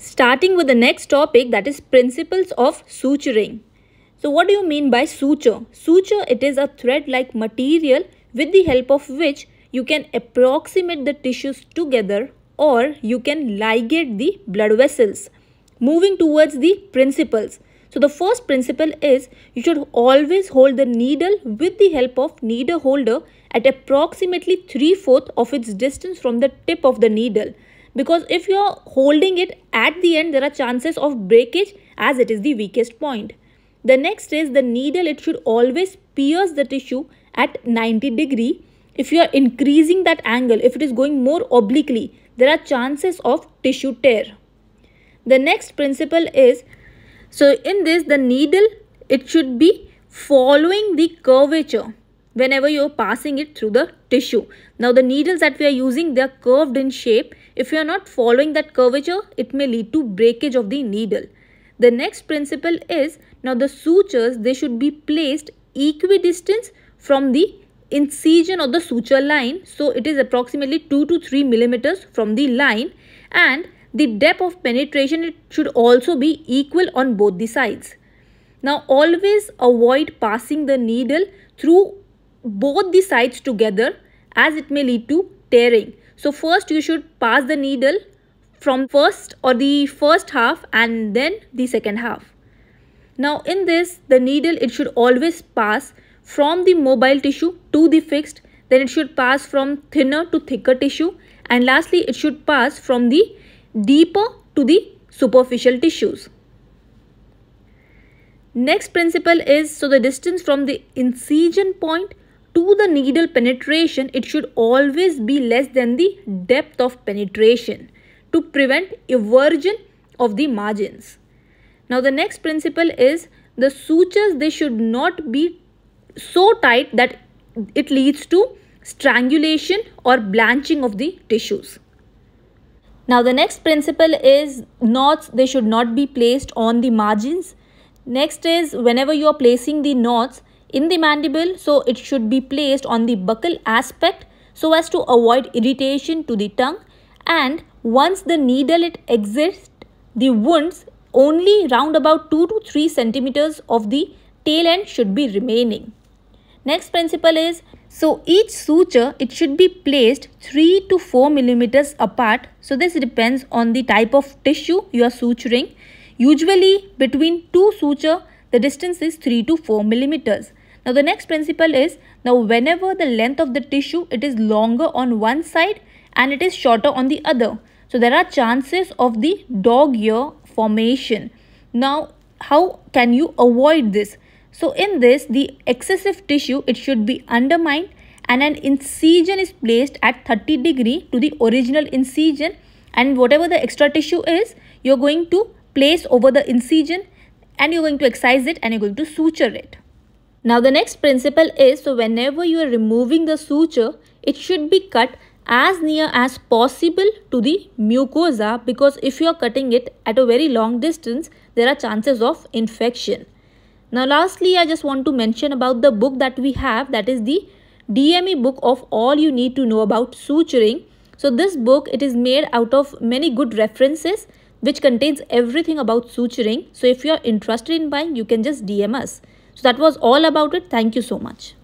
Starting with the next topic, that is principles of suturing. So what do you mean by suture? Suture, it is a thread-like material with the help of which you can approximate the tissues together or you can ligate the blood vessels. Moving towards the principles. So the first principle is you should always hold the needle with the help of needle holder at approximately 3/4 of its distance from the tip of the needle. Because if you are holding it at the end, there are chances of breakage as it is the weakest point. The next is the needle, it should always pierce the tissue at 90 degrees. If you are increasing that angle, if it is going more obliquely, there are chances of tissue tear. The next principle is, so in this the needle, it should be following the curvature whenever you are passing it through the tissue. Now the needles that we are using, they are curved in shape. If you are not following that curvature, it may lead to breakage of the needle. The next principle is, now the sutures, they should be placed equidistant from the incision or the suture line. So it is approximately 2 to 3 millimeters from the line, and the depth of penetration, it should also be equal on both the sides. Now always avoid passing the needle through both the sides together as it may lead to tearing. So first you should pass the needle from the first half and then the second half. Now in this, the needle, it should always pass from the mobile tissue to the fixed, then it should pass from thinner to thicker tissue, and lastly it should pass from the deeper to the superficial tissues. Next principle is, so the distance from the incision point to the needle penetration, it should always be less than the depth of penetration to prevent eversion of the margins. Now the next principle is, the sutures, they should not be so tight that it leads to strangulation or blanching of the tissues. Now the next principle is, knots, they should not be placed on the margins. Next is, whenever you are placing the knots in the mandible, so it should be placed on the buccal aspect so as to avoid irritation to the tongue, and once the needle, it exits the wounds, only round about 2 to 3 centimeters of the tail end should be remaining. Next principle is, so each suture, it should be placed 3 to 4 millimeters apart. So this depends on the type of tissue you are suturing. Usually between two suture, the distance is 3 to 4 millimeters. Now the next principle is, now whenever the length of the tissue, it is longer on one side and it is shorter on the other. So there are chances of the dog ear formation. Now how can you avoid this? So in this, the excessive tissue, it should be undermined and an incision is placed at 30 degrees to the original incision, and whatever the extra tissue is, you're going to place over the incision and you're going to excise it and you're going to suture it. Now the next principle is, so whenever you are removing the suture, it should be cut as near as possible to the mucosa, because if you are cutting it at a very long distance, there are chances of infection. Now lastly, I just want to mention about the book that we have, that is the DME book of all you need to know about suturing. So this book, it is made out of many good references which contains everything about suturing. So if you are interested in buying, you can just DM us. So that was all about it. Thank you so much.